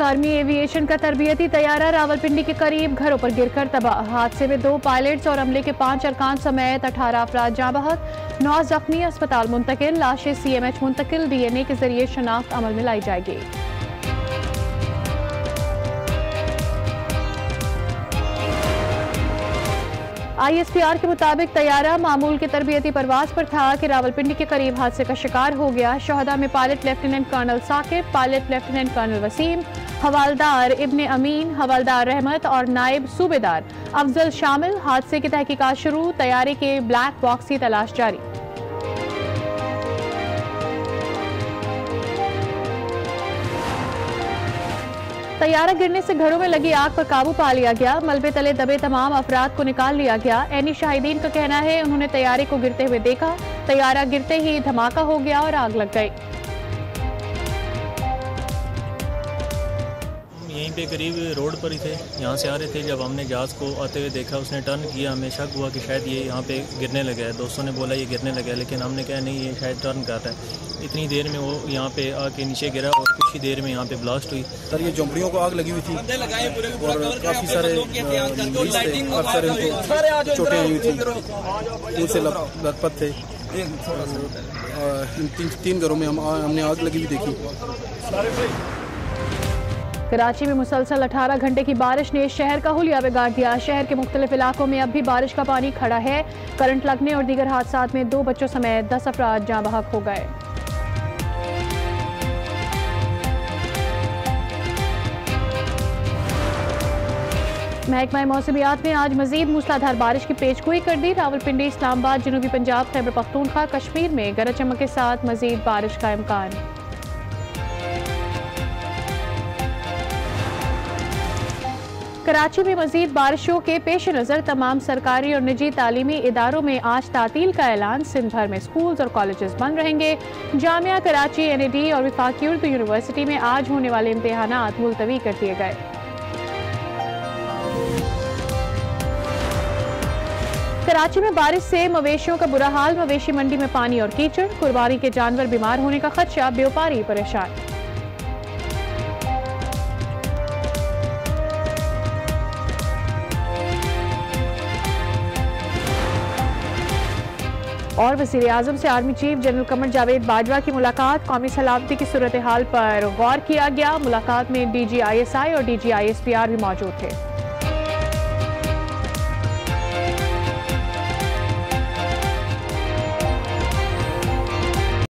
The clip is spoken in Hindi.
आर्मी एविएशन का तरबियती तैयारा रावलपिंडी के करीब घरों पर गिरकर तबाह। हादसे में 2 पायलट्स और अमले के 5 अरकान समेत 18 अफराद जाँ बहक, 9 जख्मी अस्पताल मुंतकिल। लाशें CMH मुंतकिल, DNA के जरिए शनाख्त अमल में लाई जाएगी। ISPR के मुताबिक तैयारा मामूल के तरबियती परवाज पर था कि रावलपिंडी के करीब हादसे का शिकार हो गया। शहदा में pilot lieutenant colonel Saqib, pilot lieutenant colonel Waseem, havildar Ibne Amin, havildar Rehmat और नायब सूबेदार अफजल शामिल। हादसे की तहकीकात शुरू, तैयारे के ब्लैक बॉक्स की तलाश जारी। तैयारा गिरने से घरों में लगी आग पर काबू पा लिया गया। मलबे तले दबे तमाम अफराद को निकाल लिया गया। ऐनी शाहिदीन का कहना है उन्होंने तैयारे को गिरते हुए देखा। तैयारा गिरते ही धमाका हो गया और आग लग गई। यहीं पे करीब रोड पर ही थे, यहाँ से आ रहे थे। जब हमने जहाज को आते हुए देखा, उसने टर्न किया, हमें शक हुआ कि शायद ये यहाँ पे गिरने लगा है। दोस्तों ने बोला ये गिरने लगा है, लेकिन हमने कहा नहीं ये शायद टर्न कर रहा है। इतनी देर में वो यहाँ पे आके नीचे गिरा और कुछ ही देर में यहाँ पे ब्लास्ट हुई। सर, ये झोंपड़ियों को आग लगी हुई थी और काफ़ी सारे छोटे हुई थी, उनसे लथपथ थे। 3 घरों में हमने आग लगी हुई देखी। कराची में मुसलसल 18 घंटे की बारिश ने शहर का हुलिया बिगाड़ दिया। शहर के मुख्तलिफ इलाकों में अब भी बारिश का पानी खड़ा है। करंट लगने और दीगर हादसा में 2 बच्चों समेत 10 अफराद जाँ बहक हो गए। महकमा मौसमियात ने आज मजीद मूसलाधार बारिश की पेशगोई कर दी। रावलपिंडी, इस्लामाबाद, जनूबी पंजाब, खैबर पख्तूनख्वा, कश्मीर में गरज चमक के साथ मजीद बारिश का इम्कान। कराची में मजीद बारिशों के पेश नज़र तमाम सरकारी और निजी तालीमी इदारों में आज तातील का ऐलान। सिंध भर में स्कूल्स और कॉलेजेस बंद रहेंगे। जामिया कराची, NAD और वफाकी उर्दू यूनिवर्सिटी में आज होने वाले इम्तहानात मुलतवी कर दिए गए। कराची में बारिश से मवेशियों का बुरा हाल। मवेशी मंडी में पानी और कीचड़, कुर्बानी के जानवर बीमार होने का खदशा, व्यापारी परेशान। और वज़ीर आज़म से army chief general Qamar Javed Bajwa की मुलाकात। कौमी सलामती की सूरत हाल पर गौर किया गया। मुलाकात में DG ISI और DG ISPR भी मौजूद थे।